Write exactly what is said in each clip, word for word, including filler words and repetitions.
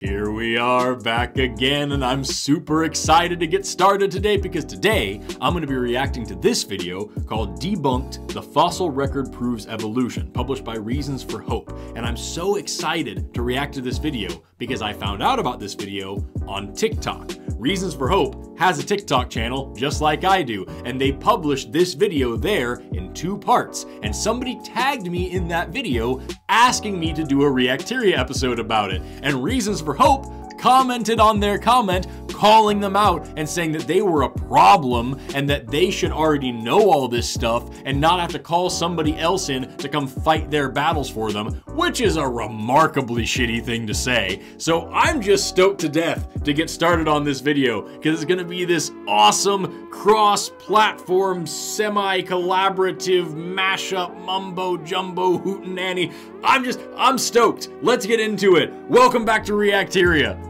Here we are back again, and I'm super excited to get started today because today I'm going to be reacting to this video called Debunked: The Fossil Record Proves Evolution, published by Reasons for Hope. And I'm so excited to react to this video because I found out about this video on TikTok. Reasons for Hope has a TikTok channel just like I do, and they published this video there in two parts, and somebody tagged me in that video asking me to do a Reacteria episode about it, and Reasons for Hope commented on their comment calling them out and saying that they were a problem and that they should already know all this stuff and not have to call somebody else in to come fight their battles for them, which is a remarkably shitty thing to say. So I'm just stoked to death to get started on this video because it's going to be this awesome cross-platform, semi-collaborative, mashup, mumbo-jumbo, hootenanny. I'm just, I'm stoked. Let's get into it. Welcome back to Reacteria.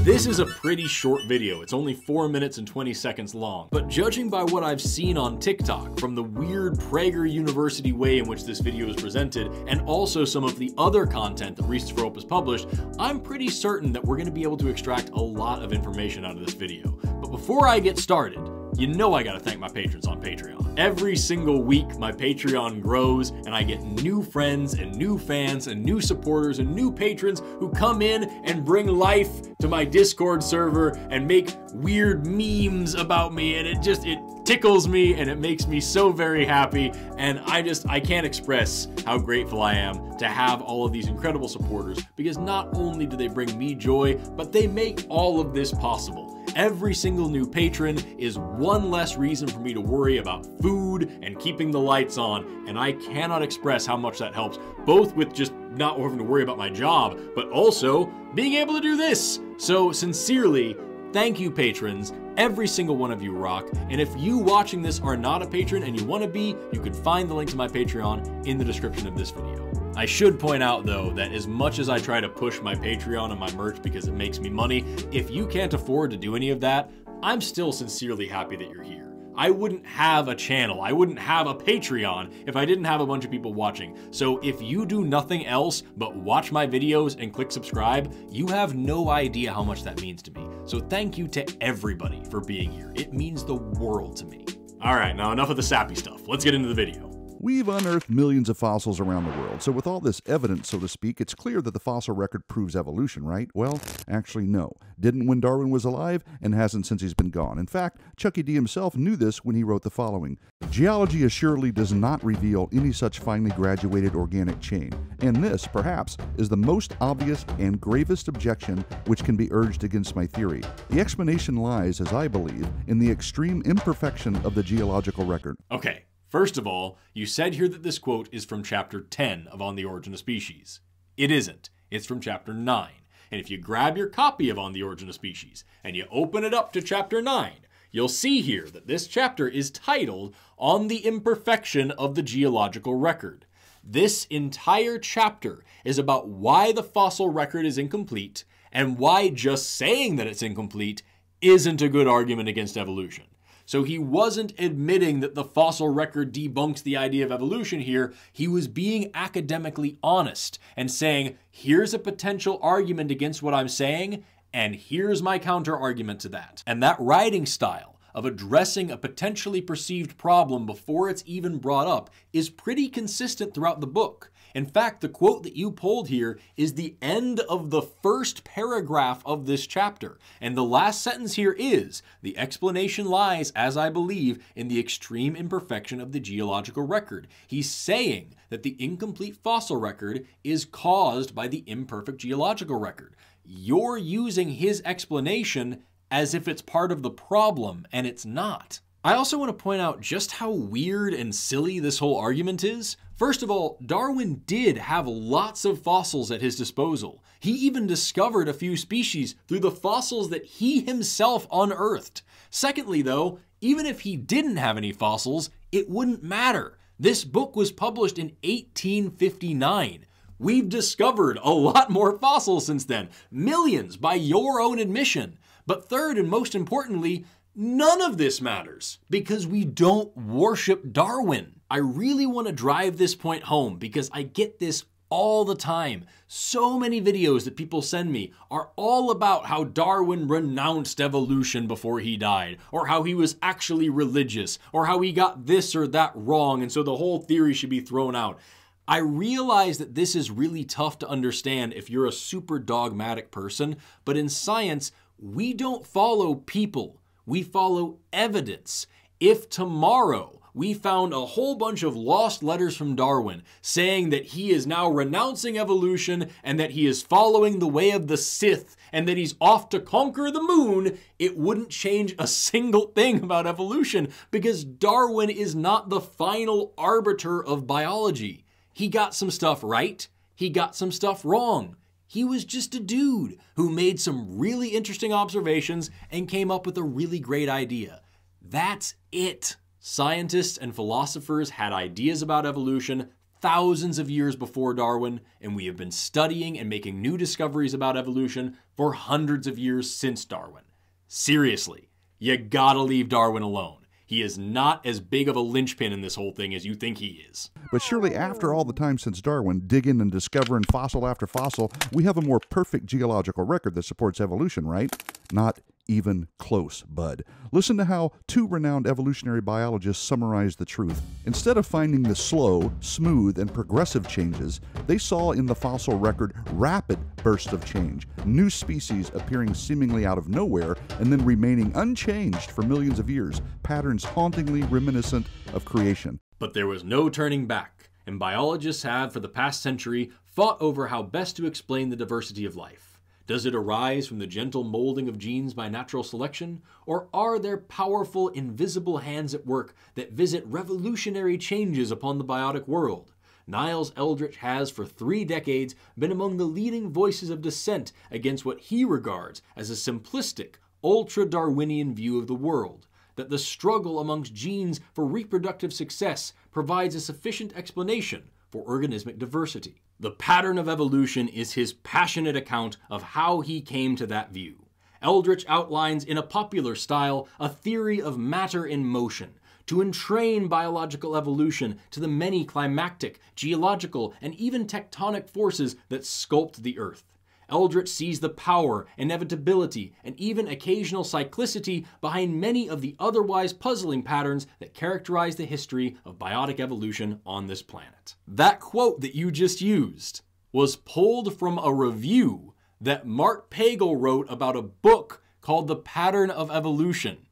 This is a pretty short video. It's only four minutes and twenty seconds long. But judging by what I've seen on TikTok, from the weird Prager University way in which this video is presented, and also some of the other content that Reasons for Hope has published, I'm pretty certain that we're gonna be able to extract a lot of information out of this video. But before I get started, you know I gotta thank my patrons on Patreon. Every single week, my Patreon grows and I get new friends and new fans and new supporters and new patrons who come in and bring life to my Discord server and make weird memes about me, and it just, it tickles me and it makes me so very happy, and I just, I can't express how grateful I am to have all of these incredible supporters, because not only do they bring me joy, but they make all of this possible. Every single new patron is one less reason for me to worry about food and keeping the lights on, and I cannot express how much that helps, both with just not having to worry about my job, but also being able to do this. So sincerely, thank you, patrons. Every single one of you rock. And if you watching this are not a patron and you want to be, you can find the link to my Patreon in the description of this video. I should point out though that as much as I try to push my Patreon and my merch because it makes me money, if you can't afford to do any of that, I'm still sincerely happy that you're here. I wouldn't have a channel, I wouldn't have a Patreon if I didn't have a bunch of people watching. So if you do nothing else but watch my videos and click subscribe, you have no idea how much that means to me. So thank you to everybody for being here. It means the world to me. All right, now enough of the sappy stuff. Let's get into the video. We've unearthed millions of fossils around the world, so with all this evidence, so to speak, it's clear that the fossil record proves evolution, right? Well, actually, no. Didn't when Darwin was alive, and hasn't since he's been gone. In fact, Chucky D himself knew this when he wrote the following. Geology assuredly does not reveal any such finely graduated organic chain, and this, perhaps, is the most obvious and gravest objection which can be urged against my theory. The explanation lies, as I believe, in the extreme imperfection of the geological record. Okay. First of all, you said here that this quote is from chapter ten of On the Origin of Species. It isn't. It's from chapter nine. And if you grab your copy of On the Origin of Species and you open it up to chapter nine, you'll see here that this chapter is titled On the Imperfection of the Geological Record. This entire chapter is about why the fossil record is incomplete and why just saying that it's incomplete isn't a good argument against evolution. So he wasn't admitting that the fossil record debunked the idea of evolution here. He was being academically honest and saying, here's a potential argument against what I'm saying, and here's my counter argument to that. And that writing style of addressing a potentially perceived problem before it's even brought up is pretty consistent throughout the book. In fact, the quote that you pulled here is the end of the first paragraph of this chapter. And the last sentence here is, the explanation lies, as I believe, in the extreme imperfection of the geological record. He's saying that the incomplete fossil record is caused by the imperfect geological record. You're using his explanation as if it's part of the problem, and it's not. I also want to point out just how weird and silly this whole argument is. First of all, Darwin did have lots of fossils at his disposal. He even discovered a few species through the fossils that he himself unearthed. Secondly, though, even if he didn't have any fossils, it wouldn't matter. This book was published in eighteen fifty-nine. We've discovered a lot more fossils since then, millions by your own admission. But third, and most importantly, None of this matters because we don't worship Darwin. I really want to drive this point home because I get this all the time. So many videos that people send me are all about how Darwin renounced evolution before he died, or how he was actually religious, or how he got this or that wrong, and so the whole theory should be thrown out. I realize that this is really tough to understand if you're a super dogmatic person, but in science, we don't follow people. We follow evidence. If tomorrow we found a whole bunch of lost letters from Darwin saying that he is now renouncing evolution and that he is following the way of the Sith and that he's off to conquer the moon, it wouldn't change a single thing about evolution because Darwin is not the final arbiter of biology. He got some stuff right. He got some stuff wrong. He was just a dude who made some really interesting observations and came up with a really great idea. That's it. Scientists and philosophers had ideas about evolution thousands of years before Darwin, and we have been studying and making new discoveries about evolution for hundreds of years since Darwin. Seriously, you gotta leave Darwin alone. He is not as big of a linchpin in this whole thing as you think he is. But surely after all the time since Darwin, digging and discovering fossil after fossil, we have a more perfect geological record that supports evolution, right? Not even close, bud. Listen to how two renowned evolutionary biologists summarize the truth. Instead of finding the slow, smooth, and progressive changes, they saw in the fossil record rapid bursts of change, new species appearing seemingly out of nowhere and then remaining unchanged for millions of years, patterns hauntingly reminiscent of creation. But there was no turning back, and biologists have, for the past century, fought over how best to explain the diversity of life. Does it arise from the gentle molding of genes by natural selection? Or are there powerful, invisible hands at work that visit revolutionary changes upon the biotic world? Niles Eldredge has, for three decades, been among the leading voices of dissent against what he regards as a simplistic, ultra-Darwinian view of the world, that the struggle amongst genes for reproductive success provides a sufficient explanation for organismic diversity. The pattern of evolution is his passionate account of how he came to that view. Eldredge outlines in a popular style a theory of matter in motion to entrain biological evolution to the many climactic, geological, and even tectonic forces that sculpt the Earth. Eldredge sees the power, inevitability, and even occasional cyclicity behind many of the otherwise puzzling patterns that characterize the history of biotic evolution on this planet. That quote that you just used was pulled from a review that Mark Pagel wrote about a book called The Pattern of Evolution.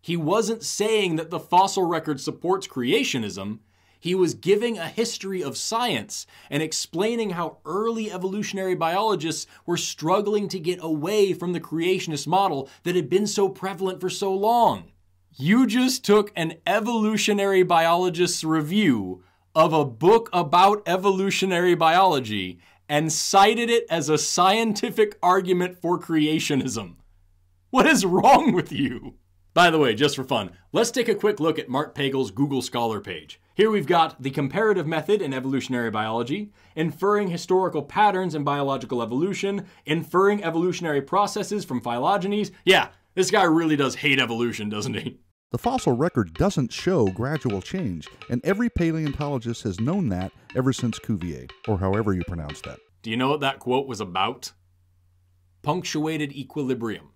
He wasn't saying that the fossil record supports creationism. He was giving a history of science and explaining how early evolutionary biologists were struggling to get away from the creationist model that had been so prevalent for so long. You just took an evolutionary biologist's review of a book about evolutionary biology and cited it as a scientific argument for creationism. What is wrong with you? By the way, just for fun, let's take a quick look at Mark Pagel's Google Scholar page. Here we've got the comparative method in evolutionary biology, inferring historical patterns in biological evolution, inferring evolutionary processes from phylogenies. Yeah, this guy really does hate evolution, doesn't he? The fossil record doesn't show gradual change, and every paleontologist has known that ever since Cuvier, or however you pronounce that. Do you know what that quote was about? Punctuated equilibrium.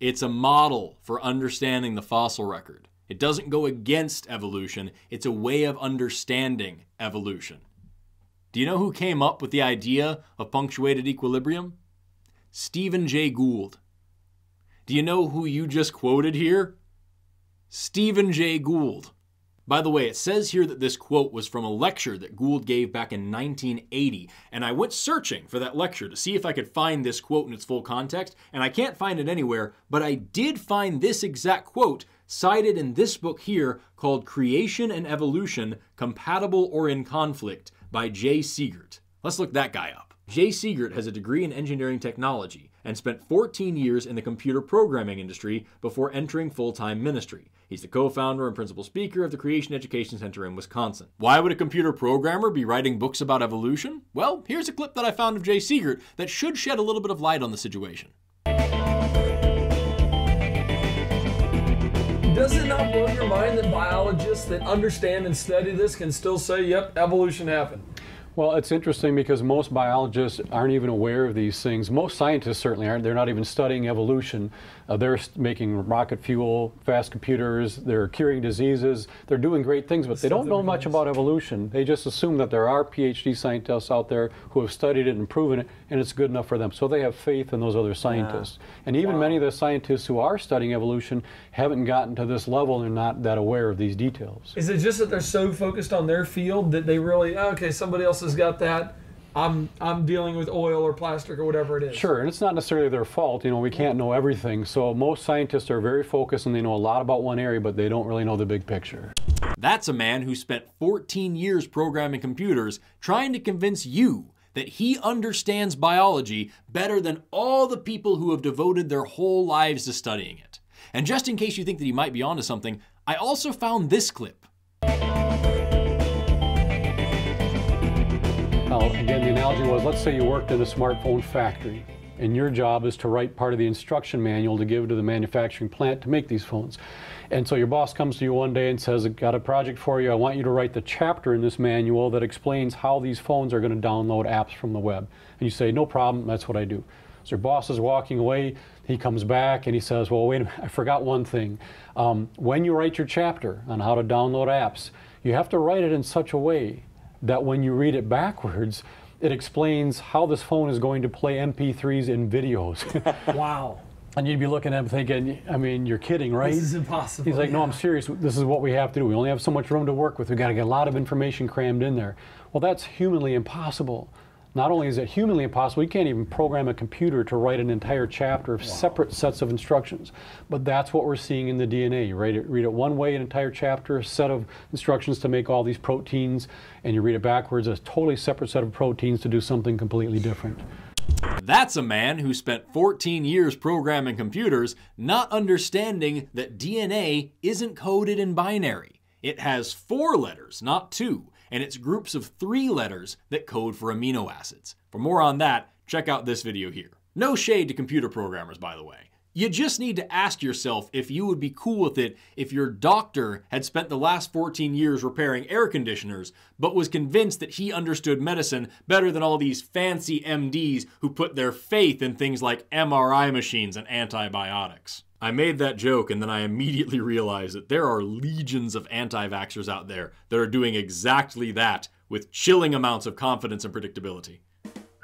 It's a model for understanding the fossil record. It doesn't go against evolution. It's a way of understanding evolution. Do you know who came up with the idea of punctuated equilibrium? Stephen Jay Gould. Do you know who you just quoted here? Stephen Jay Gould. By the way, it says here that this quote was from a lecture that Gould gave back in nineteen eighty, and I went searching for that lecture to see if I could find this quote in its full context, and I can't find it anywhere, but I did find this exact quote cited in this book here called Creation and Evolution, Compatible or in Conflict by Jay Segert. Let's look that guy up. Jay Segert has a degree in engineering technology and spent fourteen years in the computer programming industry before entering full-time ministry. He's the co-founder and principal speaker of the Creation Education Center in Wisconsin. Why would a computer programmer be writing books about evolution? Well, here's a clip that I found of Jay Segert that should shed a little bit of light on the situation. Does it not blow your mind that biologists that understand and study this can still say, yep, evolution happened? Well, it's interesting because most biologists aren't even aware of these things. Most scientists certainly aren't. They're not even studying evolution. Uh, they're making rocket fuel, fast computers, they're curing diseases, they're doing great things, but they don't know much about evolution. They just assume that there are PhD scientists out there who have studied it and proven it, and it's good enough for them. So they have faith in those other scientists. Yeah. And even wow. many of the scientists who are studying evolution haven't gotten to this level and are not that aware of these details. Is it just that they're so focused on their field that they really, oh, okay, somebody else has got that, I'm, I'm dealing with oil or plastic or whatever it is. Sure, and it's not necessarily their fault. You know, we can't know everything. So most scientists are very focused and they know a lot about one area, but they don't really know the big picture. That's a man who spent fourteen years programming computers trying to convince you that he understands biology better than all the people who have devoted their whole lives to studying it. And just in case you think that he might be onto something, I also found this clip. Now, again, the analogy was, let's say you worked in a smartphone factory, and your job is to write part of the instruction manual to give to the manufacturing plant to make these phones. And so your boss comes to you one day and says, I've got a project for you. I want you to write the chapter in this manual that explains how these phones are going to download apps from the web. And you say, no problem, that's what I do. So your boss is walking away, he comes back and he says, well, wait a minute, I forgot one thing. Um, when you write your chapter on how to download apps, you have to write it in such a way that when you read it backwards, it explains how this phone is going to play M P threes in videos. Wow. And you'd be looking at him thinking, I mean, you're kidding, right? This is impossible. He's like, yeah. No, I'm serious. This is what we have to do. We only have so much room to work with. We've got to get a lot of information crammed in there. Well, that's humanly impossible. Not only is it humanly impossible, you can't even program a computer to write an entire chapter of wow. separate sets of instructions. But that's what we're seeing in the D N A. You read it, read it one way, an entire chapter, a set of instructions to make all these proteins, and you read it backwards, a totally separate set of proteins to do something completely different. That's a man who spent fourteen years programming computers, not understanding that D N A isn't coded in binary. It has four letters, not two. And it's groups of three letters that code for amino acids. For more on that, check out this video here. No shade to computer programmers, by the way. You just need to ask yourself if you would be cool with it if your doctor had spent the last fourteen years repairing air conditioners, but was convinced that he understood medicine better than all these fancy M Ds who put their faith in things like M R I machines and antibiotics. I made that joke and then I immediately realized that there are legions of anti-vaxxers out there that are doing exactly that with chilling amounts of confidence and predictability.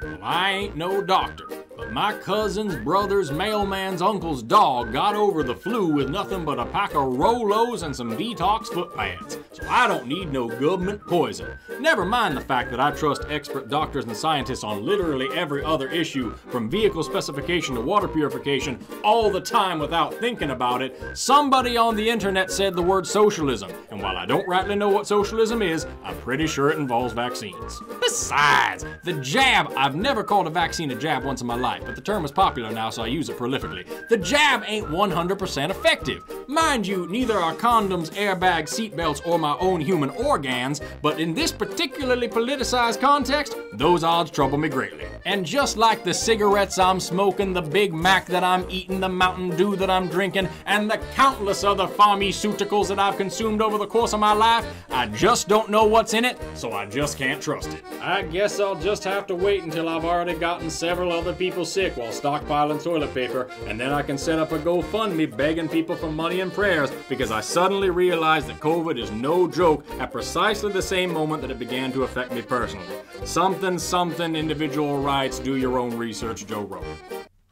Well, I ain't no doctor, but my cousin's brother's mailman's uncle's dog got over the flu with nothing but a pack of Rolos and some detox foot pads, so I don't need no government poison. Never mind the fact that I trust expert doctors and scientists on literally every other issue, from vehicle specification to water purification, all the time without thinking about it. Somebody on the internet said the word socialism, and while I don't rightly know what socialism is, I'm pretty sure it involves vaccines. Besides, the jab, I've never called a vaccine a jab once in my life, but the term is popular now, so I use it prolifically. The jab ain't one hundred percent effective. Mind you, neither are condoms, airbags, seatbelts, or my own human organs, but in this particularly politicized context, those odds trouble me greatly. And just like the cigarettes I'm smoking, the Big Mac that I'm eating, the Mountain Dew that I'm drinking, and the countless other pharmaceuticals that I've consumed over the course of my life, I just don't know what's in it, so I just can't trust it. I guess I'll just have to wait until I've already gotten several other people sick while stockpiling toilet paper, and then I can set up a GoFundMe begging people for money and prayers, because I suddenly realized that COVID is no joke at precisely the same moment that it began to affect me personally. Something, something, individual rights, do your own research, Joe Rogan.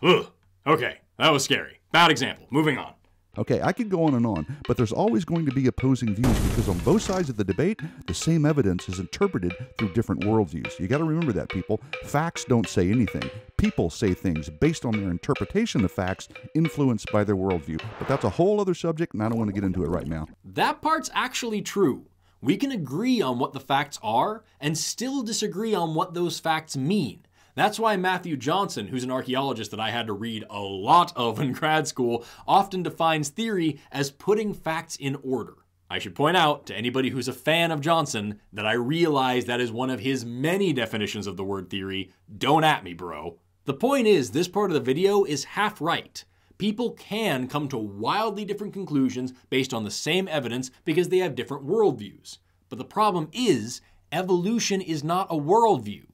Ugh. Okay, that was scary. Bad example. Moving on. Okay, I could go on and on, but there's always going to be opposing views because on both sides of the debate, the same evidence is interpreted through different worldviews. You got to remember that, people. Facts don't say anything. People say things based on their interpretation of facts, influenced by their worldview. But that's a whole other subject, and I don't want to get into it right now. That part's actually true. We can agree on what the facts are and still disagree on what those facts mean. That's why Matthew Johnson, who's an archaeologist that I had to read a lot of in grad school, often defines theory as putting facts in order. I should point out to anybody who's a fan of Johnson that I realize that is one of his many definitions of the word theory. Don't at me, bro. The point is, this part of the video is half right, People can come to wildly different conclusions based on the same evidence because they have different worldviews. But the problem is, evolution is not a worldview.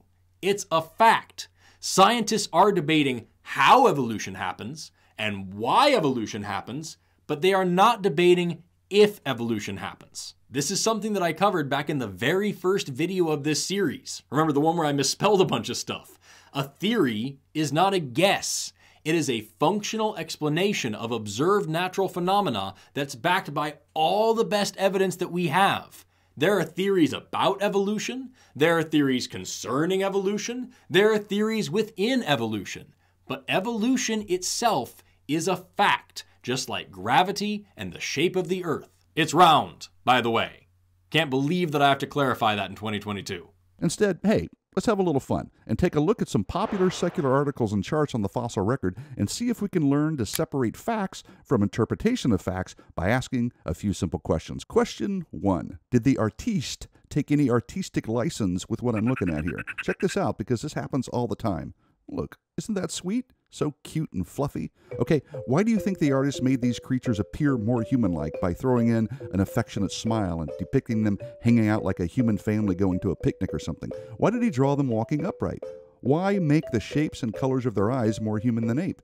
It's a fact. Scientists are debating how evolution happens and why evolution happens, but they are not debating if evolution happens. This is something that I covered back in the very first video of this series. Remember the one where I misspelled a bunch of stuff? A theory is not a guess. It is a functional explanation of observed natural phenomena that's backed by all the best evidence that we have. There are theories about evolution. There are theories concerning evolution. There are theories within evolution. But evolution itself is a fact, just like gravity and the shape of the Earth. It's round, by the way. Can't believe that I have to clarify that in twenty twenty-two. Instead, hey, let's have a little fun and take a look at some popular secular articles and charts on the fossil record and see if we can learn to separate facts from interpretation of facts by asking a few simple questions. Question one, did the artiste take any artistic license with what I'm looking at here? Check this out because this happens all the time. Look, isn't that sweet? So cute and fluffy. Okay, why do you think the artist made these creatures appear more human-like by throwing in an affectionate smile and depicting them hanging out like a human family going to a picnic or something? Why did he draw them walking upright? Why make the shapes and colors of their eyes more human than ape?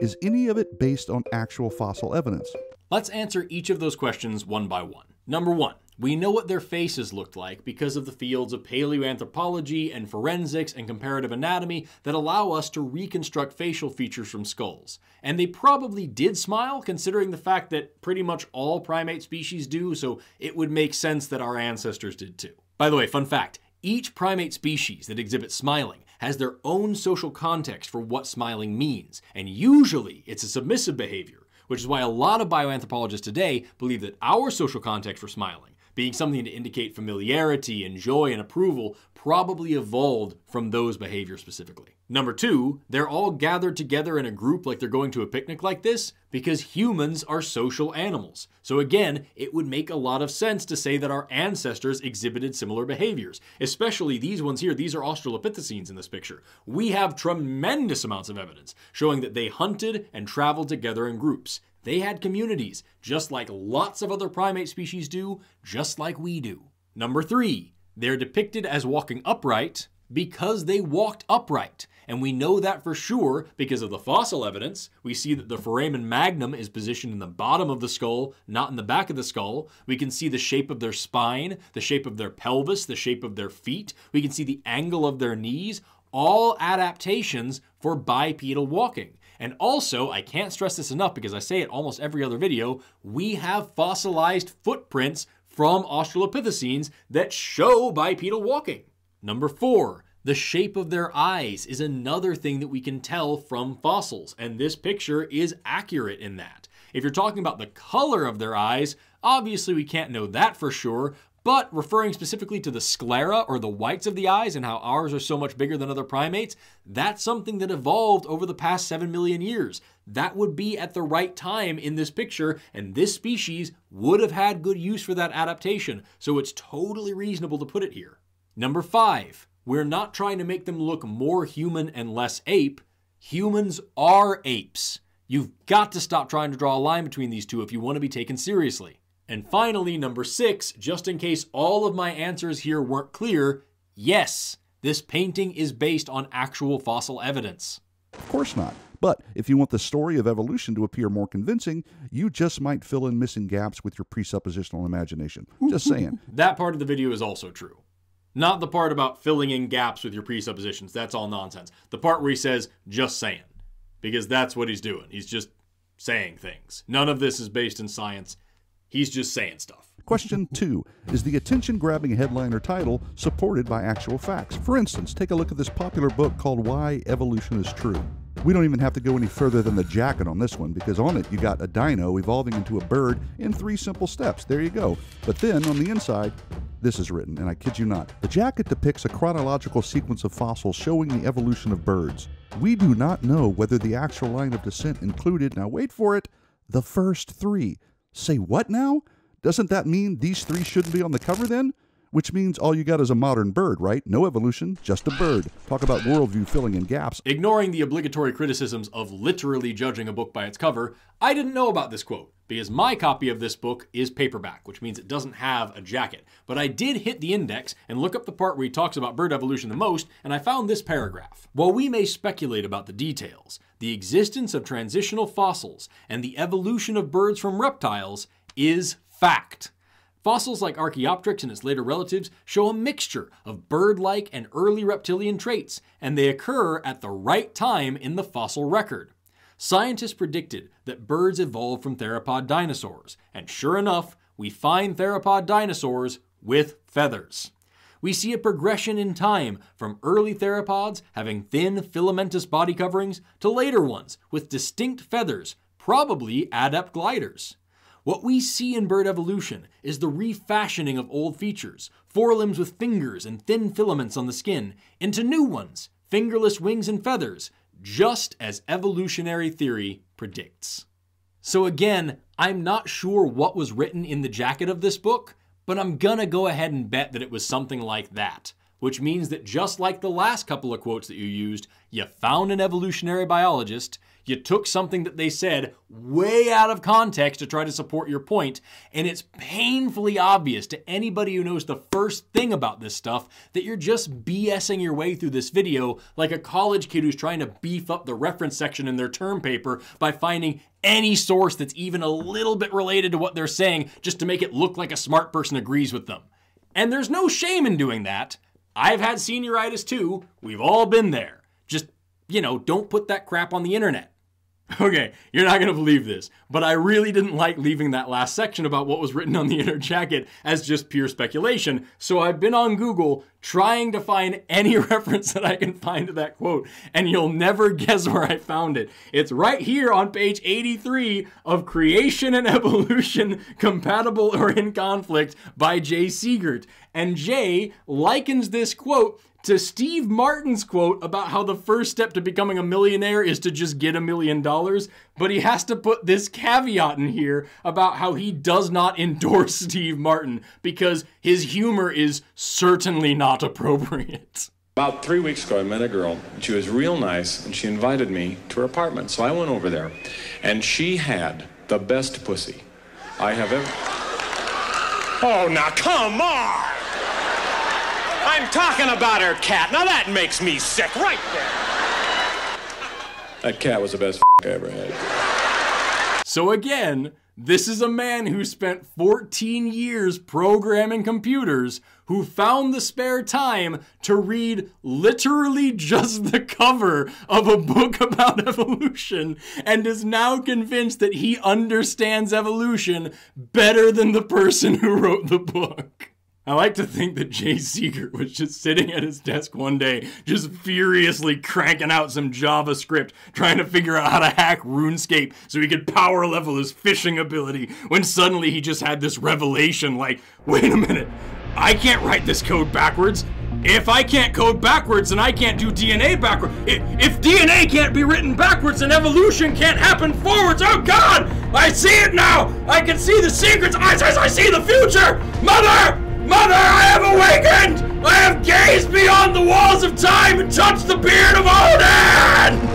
Is any of it based on actual fossil evidence? Let's answer each of those questions one by one. Number one, we know what their faces looked like because of the fields of paleoanthropology and forensics and comparative anatomy that allow us to reconstruct facial features from skulls. And they probably did smile, considering the fact that pretty much all primate species do, so it would make sense that our ancestors did too. By the way, fun fact, each primate species that exhibits smiling has their own social context for what smiling means, and usually it's a submissive behavior, which is why a lot of bioanthropologists today believe that our social context for smiling, being something to indicate familiarity and joy and approval, probably evolved from those behaviors specifically. Number two, they're all gathered together in a group like they're going to a picnic like this because humans are social animals. So again, it would make a lot of sense to say that our ancestors exhibited similar behaviors, especially these ones here. These are Australopithecines in this picture. We have tremendous amounts of evidence showing that they hunted and traveled together in groups. They had communities, just like lots of other primate species do, just like we do. Number three, they're depicted as walking upright because they walked upright. And we know that for sure because of the fossil evidence. We see that the foramen magnum is positioned in the bottom of the skull, not in the back of the skull. We can see the shape of their spine, the shape of their pelvis, the shape of their feet. We can see the angle of their knees, all adaptations for bipedal walking. And also, I can't stress this enough because I say it almost every other video, we have fossilized footprints from Australopithecines that show bipedal walking. Number four, the shape of their eyes is another thing that we can tell from fossils, and this picture is accurate in that. If you're talking about the color of their eyes, obviously we can't know that for sure, but referring specifically to the sclera or the whites of the eyes and how ours are so much bigger than other primates, that's something that evolved over the past seven million years. That would be at the right time in this picture, and this species would have had good use for that adaptation, so it's totally reasonable to put it here. Number five, we're not trying to make them look more human and less ape. Humans are apes. You've got to stop trying to draw a line between these two if you want to be taken seriously. And finally, number six, just in case all of my answers here weren't clear, yes, this painting is based on actual fossil evidence. Of course not. But if you want the story of evolution to appear more convincing, you just might fill in missing gaps with your presuppositional imagination. Just saying. That part of the video is also true. Not the part about filling in gaps with your presuppositions. That's all nonsense. The part where he says, just saying. Because that's what he's doing. He's just saying things. None of this is based in science. He's just saying stuff. Question two, is the attention-grabbing headline or title supported by actual facts? For instance, take a look at this popular book called Why Evolution is True. We don't even have to go any further than the jacket on this one, because on it you got a dino evolving into a bird in three simple steps. There you go. But then on the inside, this is written, and I kid you not. The jacket depicts a chronological sequence of fossils showing the evolution of birds. We do not know whether the actual line of descent included, now wait for it, the first three. Say what now? Doesn't that mean these three shouldn't be on the cover then? which means all you got is a modern bird, right? No evolution, just a bird. Talk about worldview filling in gaps. Ignoring the obligatory criticisms of literally judging a book by its cover, I didn't know about this quote, because my copy of this book is paperback, which means it doesn't have a jacket. But I did hit the index and look up the part where he talks about bird evolution the most, and I found this paragraph. While we may speculate about the details, the existence of transitional fossils and the evolution of birds from reptiles is fact. Fossils like Archaeopteryx and its later relatives show a mixture of bird-like and early reptilian traits, and they occur at the right time in the fossil record. Scientists predicted that birds evolved from theropod dinosaurs, and sure enough, we find theropod dinosaurs with feathers. We see a progression in time from early theropods having thin filamentous body coverings to later ones with distinct feathers, probably adept gliders. What we see in bird evolution is the refashioning of old features, forelimbs with fingers and thin filaments on the skin, into new ones, fingerless wings and feathers, just as evolutionary theory predicts. So again, I'm not sure what was written in the jacket of this book, but I'm gonna go ahead and bet that it was something like that, which means that just like the last couple of quotes that you used, you found an evolutionary biologist, you took something that they said way out of context to try to support your point, and it's painfully obvious to anybody who knows the first thing about this stuff that you're just BSing your way through this video like a college kid who's trying to beef up the reference section in their term paper by finding any source that's even a little bit related to what they're saying just to make it look like a smart person agrees with them. And there's no shame in doing that. I've had senioritis too. We've all been there. Just, you know, don't put that crap on the internet. Okay, you're not gonna believe this, but I really didn't like leaving that last section about what was written on the inner jacket as just pure speculation, so I've been on Google trying to find any reference that I can find to that quote, and you'll never guess where I found it. It's right here on page eighty-three of Creation and Evolution, Compatible or in Conflict by Jay Segert. And Jay likens this quote to Steve Martin's quote about how the first step to becoming a millionaire is to just get a million dollars, but he has to put this caveat in here about how he does not endorse Steve Martin because his humor is certainly not appropriate. About three weeks ago, I met a girl, and she was real nice, and she invited me to her apartment, so I went over there, and she had the best pussy I have ever... Oh, now come on! I'm talking about her cat. Now that makes me sick right there. That cat was the best f*** I ever had. So again, this is a man who spent fourteen years programming computers who found the spare time to read literally just the cover of a book about evolution and is now convinced that he understands evolution better than the person who wrote the book. I like to think that Jay Segert was just sitting at his desk one day, just furiously cranking out some JavaScript, trying to figure out how to hack RuneScape so he could power level his fishing ability, when suddenly he just had this revelation like, wait a minute, I can't write this code backwards. If I can't code backwards, then I can't do D N A backwards. If, if D N A can't be written backwards, then evolution can't happen forwards. Oh God, I see it now. I can see the secrets. I, I, I see the future. Mother! Mother, I have awakened! I have gazed beyond the walls of time and touched the beard of Odin!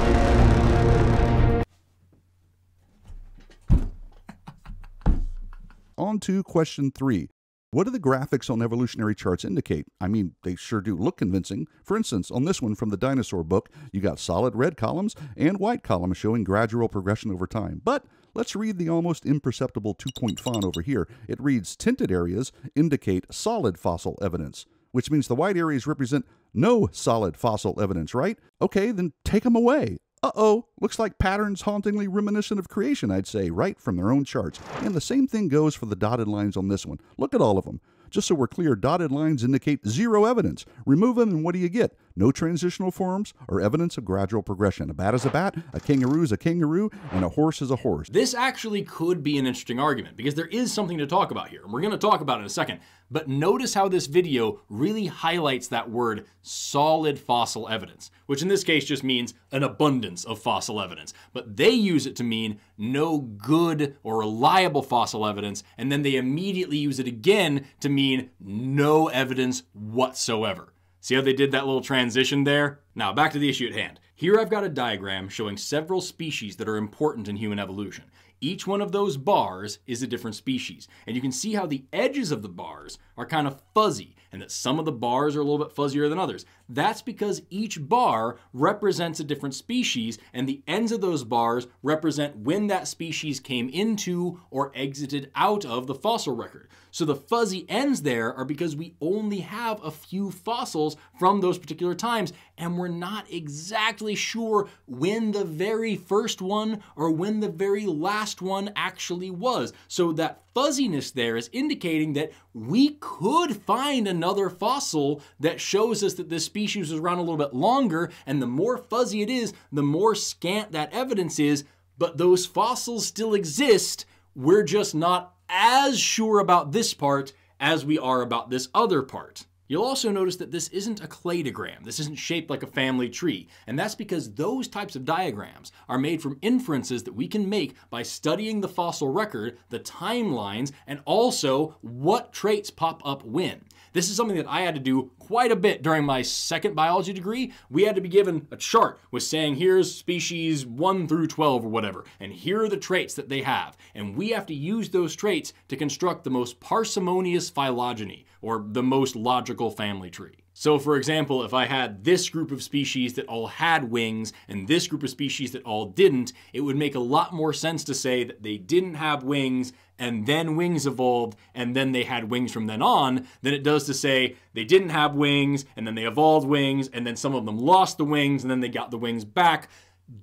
On to question three. What do the graphics on evolutionary charts indicate? I mean, they sure do look convincing. For instance, on this one from the dinosaur book, you got solid red columns and white columns showing gradual progression over time. But let's read the almost imperceptible two-point font over here. It reads, tinted areas indicate solid fossil evidence, which means the white areas represent no solid fossil evidence, right? Okay, then take them away. Uh-oh, looks like patterns hauntingly reminiscent of creation, I'd say, right from their own charts. And the same thing goes for the dotted lines on this one. Look at all of them. Just so we're clear, dotted lines indicate zero evidence. Remove them and what do you get? No transitional forms are evidence of gradual progression. A bat is a bat, a kangaroo is a kangaroo, and a horse is a horse. This actually could be an interesting argument because there is something to talk about here, and we're going to talk about it in a second. But notice how this video really highlights that word solid fossil evidence, which in this case just means an abundance of fossil evidence. But they use it to mean no good or reliable fossil evidence, and then they immediately use it again to mean no evidence whatsoever. See how they did that little transition there? Now back to the issue at hand. Here I've got a diagram showing several species that are important in human evolution. Each one of those bars is a different species, and you can see how the edges of the bars are kind of fuzzy, and that some of the bars are a little bit fuzzier than others. That's because each bar represents a different species, and the ends of those bars represent when that species came into or exited out of the fossil record. So the fuzzy ends there are because we only have a few fossils from those particular times, and we're not exactly sure when the very first one or when the very last one actually was. So that fuzziness there is indicating that we could find another fossil that shows us that this species was around a little bit longer, and the more fuzzy it is, the more scant that evidence is, but those fossils still exist. We're just not as sure about this part as we are about this other part. You'll also notice that this isn't a cladogram. This isn't shaped like a family tree. And that's because those types of diagrams are made from inferences that we can make by studying the fossil record, the timelines, and also what traits pop up when. This is something that I had to do quite a bit during my second biology degree. We had to be given a chart with saying, here's species one through twelve or whatever, and here are the traits that they have. And we have to use those traits to construct the most parsimonious phylogeny, or the most logical family tree. So for example, if I had this group of species that all had wings and this group of species that all didn't, it would make a lot more sense to say that they didn't have wings and then wings evolved and then they had wings from then on than it does to say they didn't have wings and then they evolved wings and then some of them lost the wings and then they got the wings back.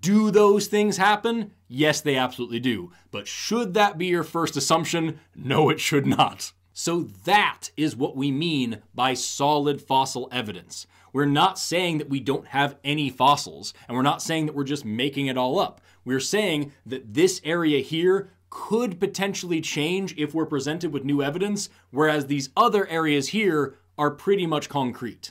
Do those things happen? Yes, they absolutely do. But should that be your first assumption? No, it should not. So that is what we mean by solid fossil evidence. We're not saying that we don't have any fossils, and we're not saying that we're just making it all up. We're saying that this area here could potentially change if we're presented with new evidence, whereas these other areas here are pretty much concrete.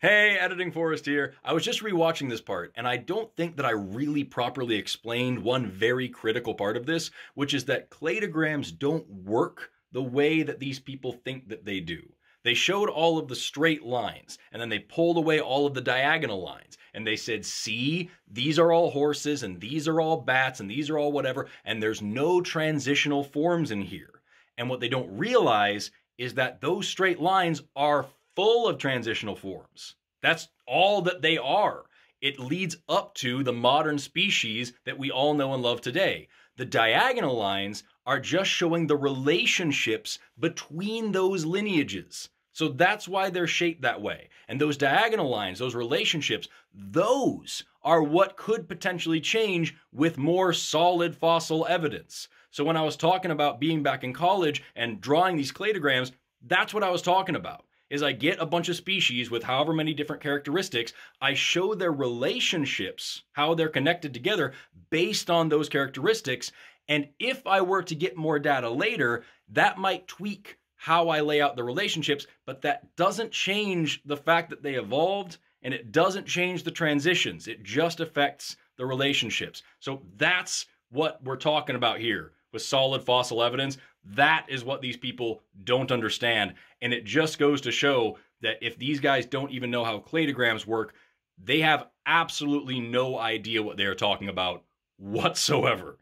Hey, Editing Forrest here. I was just rewatching this part, and I don't think that I really properly explained one very critical part of this, which is that cladograms don't work the way that these people think that they do. They showed all of the straight lines, and then they pulled away all of the diagonal lines, and they said, see, these are all horses, and these are all bats, and these are all whatever, and there's no transitional forms in here. And what they don't realize is that those straight lines are full of transitional forms. That's all that they are. It leads up to the modern species that we all know and love today. The diagonal lines are just showing the relationships between those lineages. So that's why they're shaped that way. And those diagonal lines, those relationships, those are what could potentially change with more solid fossil evidence. So when I was talking about being back in college and drawing these cladograms, that's what I was talking about. Is I get a bunch of species with however many different characteristics, I show their relationships, how they're connected together based on those characteristics, and if I were to get more data later, that might tweak how I lay out the relationships, but that doesn't change the fact that they evolved, and it doesn't change the transitions, it just affects the relationships. So that's what we're talking about here with solid fossil evidence. That is what these people don't understand. And it just goes to show that if these guys don't even know how cladograms work, they have absolutely no idea what they are talking about whatsoever.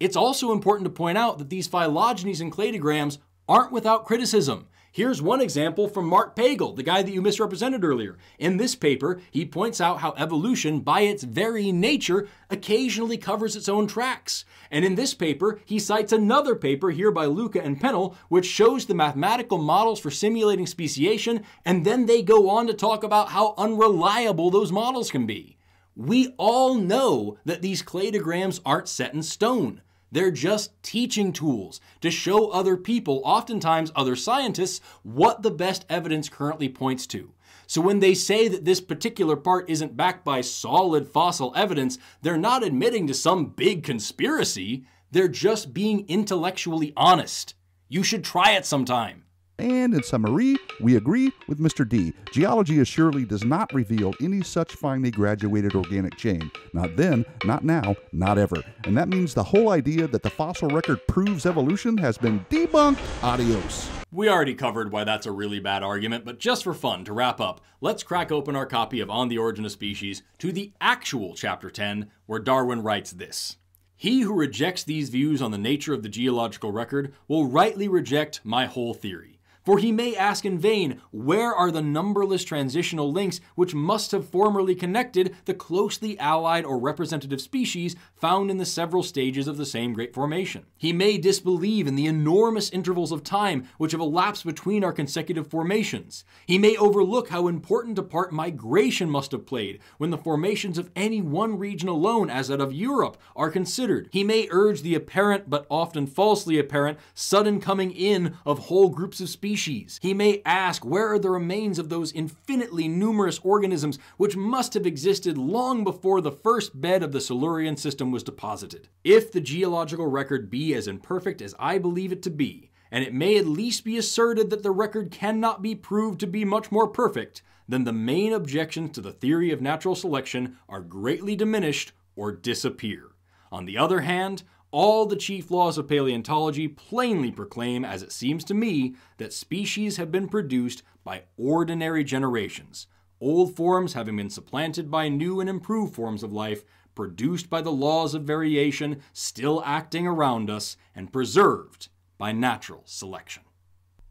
It's also important to point out that these phylogenies and cladograms aren't without criticism. Here's one example from Mark Pagel, the guy that you misrepresented earlier. In this paper, he points out how evolution, by its very nature, occasionally covers its own tracks. And in this paper, he cites another paper here by Luca and Pennell, which shows the mathematical models for simulating speciation, and then they go on to talk about how unreliable those models can be. We all know that these cladograms aren't set in stone. They're just teaching tools to show other people, oftentimes other scientists, what the best evidence currently points to. So when they say that this particular part isn't backed by solid fossil evidence, they're not admitting to some big conspiracy. They're just being intellectually honest. You should try it sometime. And in summary, we agree with Mister D. Geology assuredly does not reveal any such finely graduated organic chain. Not then, not now, not ever. And that means the whole idea that the fossil record proves evolution has been debunked. Adios. We already covered why that's a really bad argument, but just for fun, to wrap up, let's crack open our copy of On the Origin of Species to the actual chapter ten, where Darwin writes this. He who rejects these views on the nature of the geological record will rightly reject my whole theory. For he may ask in vain, where are the numberless transitional links which must have formerly connected the closely allied or representative species found in the several stages of the same great formation? He may disbelieve in the enormous intervals of time which have elapsed between our consecutive formations. He may overlook how important a part migration must have played when the formations of any one region alone, as that of Europe, are considered. He may urge the apparent, but often falsely apparent, sudden coming in of whole groups of species. He may ask, where are the remains of those infinitely numerous organisms which must have existed long before the first bed of the Silurian system was deposited? If the geological record be as imperfect as I believe it to be, and it may at least be asserted that the record cannot be proved to be much more perfect, then the main objections to the theory of natural selection are greatly diminished or disappear. On the other hand, all the chief laws of paleontology plainly proclaim, as it seems to me, that species have been produced by ordinary generations, old forms having been supplanted by new and improved forms of life, produced by the laws of variation still acting around us, and preserved by natural selection.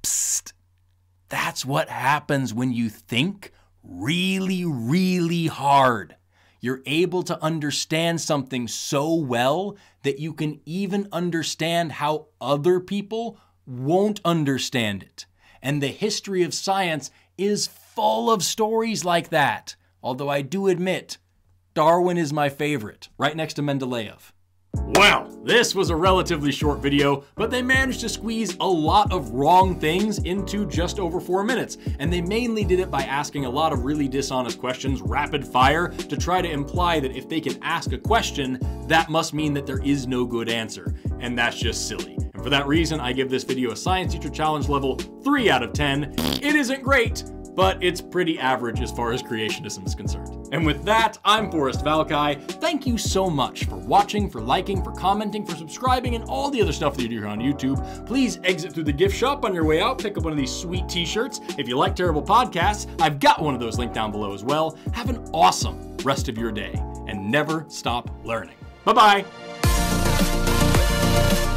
Psst! That's what happens when you think really, really hard. You're able to understand something so well that you can even understand how other people won't understand it. And the history of science is full of stories like that. Although I do admit, Darwin is my favorite, right next to Mendeleev. Wow, this was a relatively short video, but they managed to squeeze a lot of wrong things into just over four minutes, and they mainly did it by asking a lot of really dishonest questions, rapid fire, to try to imply that if they can ask a question, that must mean that there is no good answer, and that's just silly. And for that reason, I give this video a science teacher challenge level three out of ten. It isn't great, but it's pretty average as far as creationism is concerned. And with that, I'm Forrest Valkai. Thank you so much for watching, for liking, for commenting, for subscribing, and all the other stuff that you do here on YouTube. Please exit through the gift shop on your way out, pick up one of these sweet t-shirts. If you like terrible podcasts, I've got one of those linked down below as well. Have an awesome rest of your day, and never stop learning. Bye-bye.